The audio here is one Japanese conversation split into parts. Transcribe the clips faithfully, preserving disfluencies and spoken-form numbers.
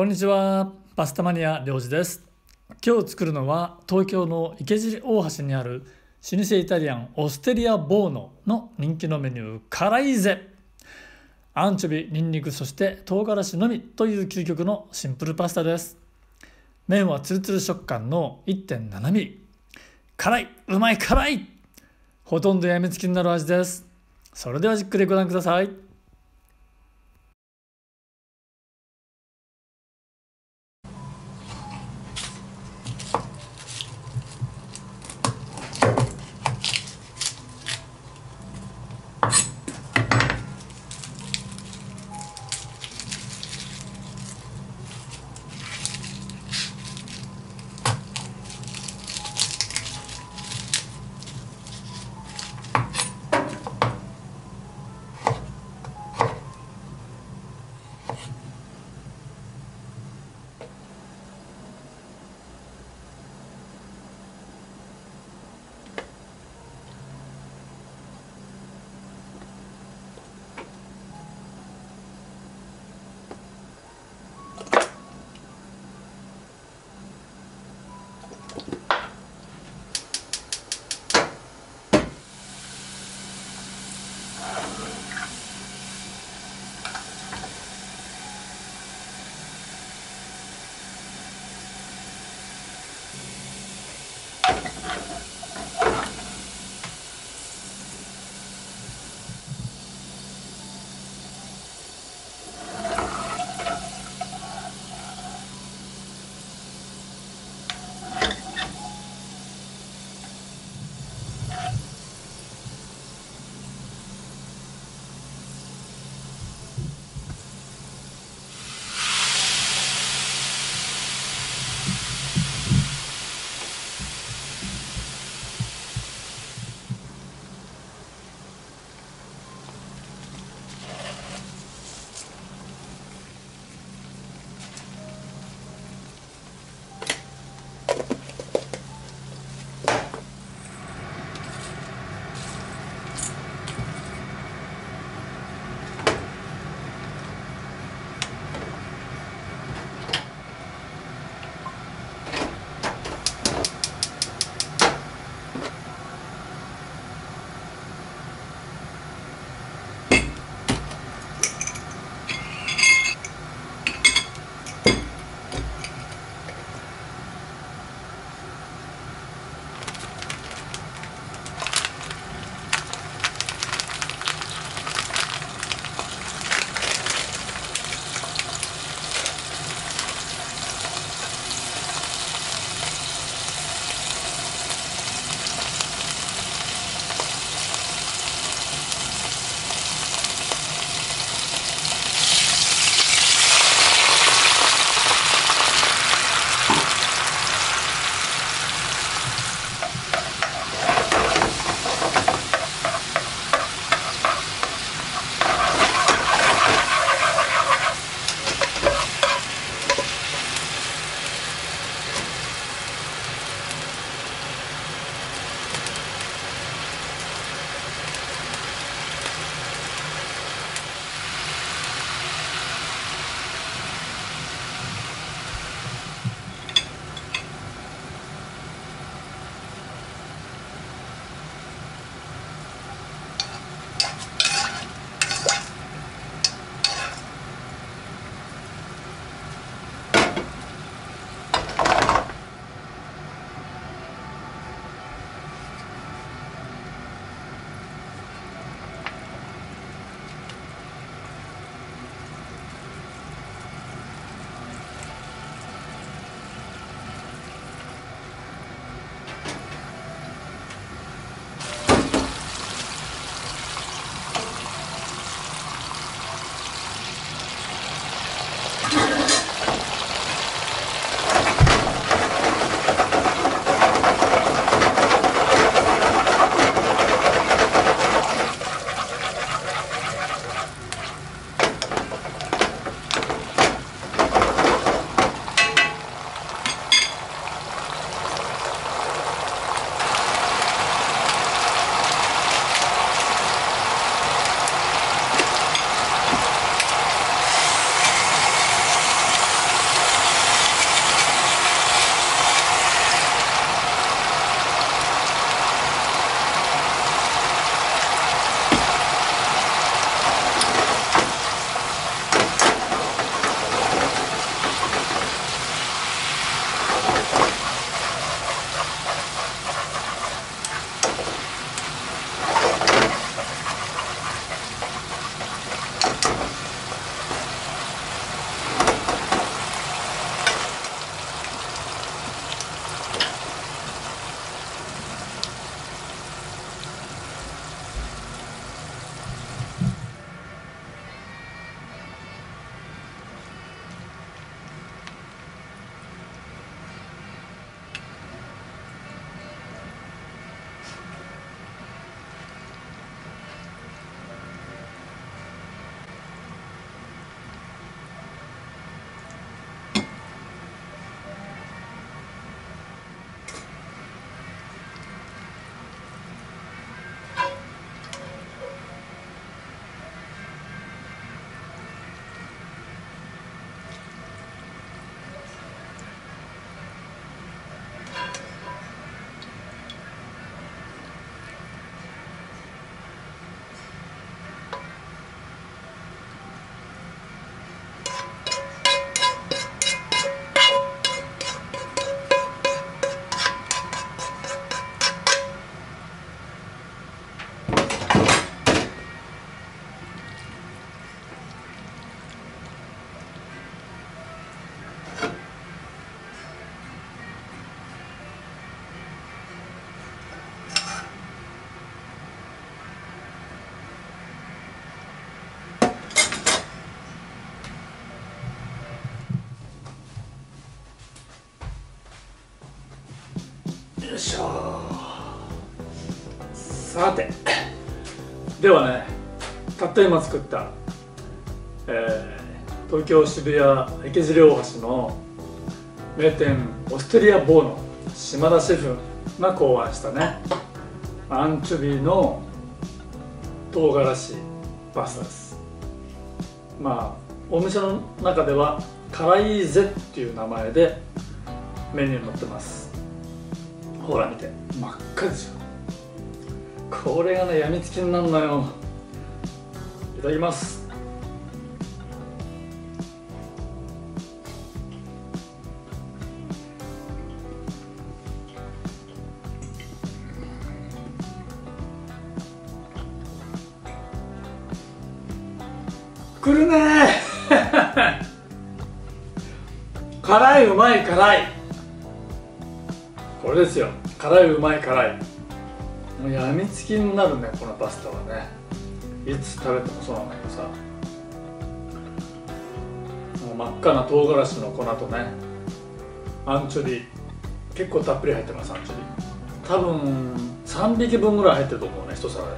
こんにちは、パスタマニアりょうじです。今日作るのは東京の池尻大橋にある老舗イタリアンオステリアボーノの人気のメニュー、カライゼ。アンチョビ、ニンニク、そして唐辛子のみという究極のシンプルパスタです。麺はツルツル食感の いってんなな ミリ。辛い、うまい、辛い、ほとんどやみつきになる味です。それではじっくりご覧ください。いしょ。さてではね、たった今作った、えー、東京渋谷池尻大橋の名店オステリアボーノ島田シェフが考案したね、アンチョビの唐辛子パスタです。まあお店の中では辛いぜっていう名前でメニューに載ってます。ほら見て、真っ赤でしょ。これがね、やみつきになるのよ。いただきます。くるねー辛い、うまい、辛い、これですよ。辛い、うまい、辛い、もうやみつきになるね、このパスタはね。いつ食べてもそうなんだけどさ、もう真っ赤な唐辛子の粉とね、アンチョビ結構たっぷり入ってます。アンチョビ多分さんびきぶんぐらい入ってると思うね、一皿で。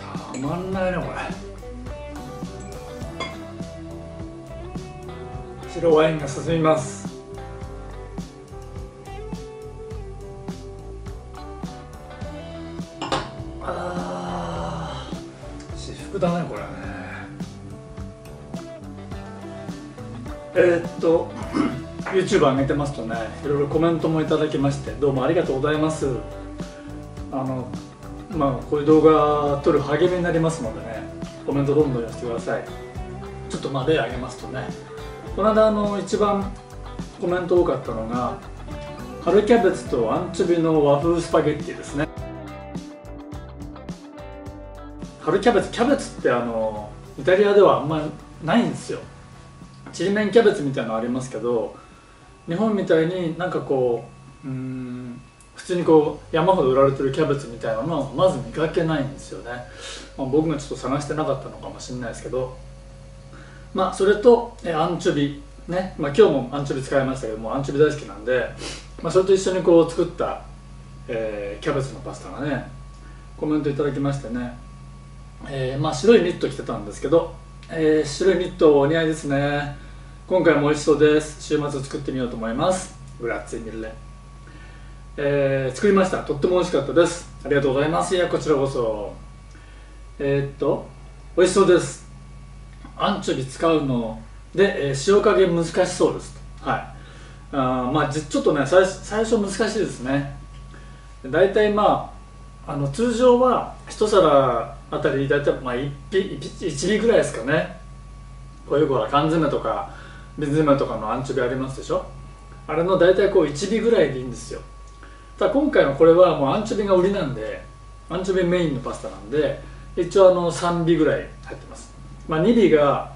たまんないねこれ。白ワインが進みます。ああ、至福だねこれね。えー、っと YouTube 上げてますとね、いろいろコメントもいただきまして、どうもありがとうございます。あのまあ、こういう動画撮る励みになりますのでね、コメントどんどん寄せてください。ちょっとまあ例挙げますとね、この間あの一番コメント多かったのが春キャベツとアンチョビの和風スパゲッティですね。春キャベツ、キャベツってあのイタリアではあんまりないんですよ。ちりめんキャベツみたいなのありますけど、日本みたいになんかこう、うーん、普通にこう山ほど売られてるキャベツみたいなのをまず見かけないんですよね。まあ、僕がちょっと探してなかったのかもしれないですけど、まあそれとアンチョビね、まあ、今日もアンチョビ使いましたけども、アンチョビ大好きなんで、まあ、それと一緒にこう作った、えー、キャベツのパスタがね、コメントいただきましてね、えー、まあ白いニット着てたんですけど、えー、白いニットお似合いですね。今回も美味しそうです。週末作ってみようと思います。グラッツィミルレ、えー、作りました。とっても美味しかったです。ありがとうございます。いやこちらこそ。えー、っと美味しそうです。アンチョビ使うので、えー、塩加減難しそうです。はい、あまあちょっとね、最最初難しいですね。だいたいまああの通常は一皿あたりだいたいまあいちびぐらいですかね。こういうほら缶詰とか瓶詰とかのアンチョビありますでしょ。あれのだいたいこういちびぐらいでいいんですよ。ただ今回のこれはもうアンチョビが売りなんで、アンチョビメインのパスタなんで、一応あのさんびぐらい入ってます。まあ、にびが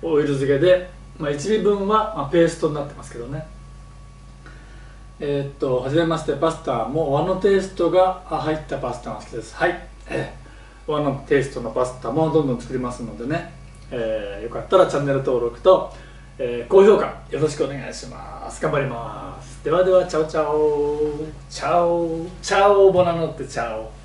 オイル漬けで、まあ、いちびぶんはまあペーストになってますけどね。えー、っとはじめまして、パスタも和のテイストが入ったパスタが好きです。はい、和のテイストのパスタもどんどん作りますのでね、えー、よかったらチャンネル登録とえー、高評価よろしくお願いします。頑張ります。ではでは、チャオチャオ、チャオチャオ、ボナノってチャオ。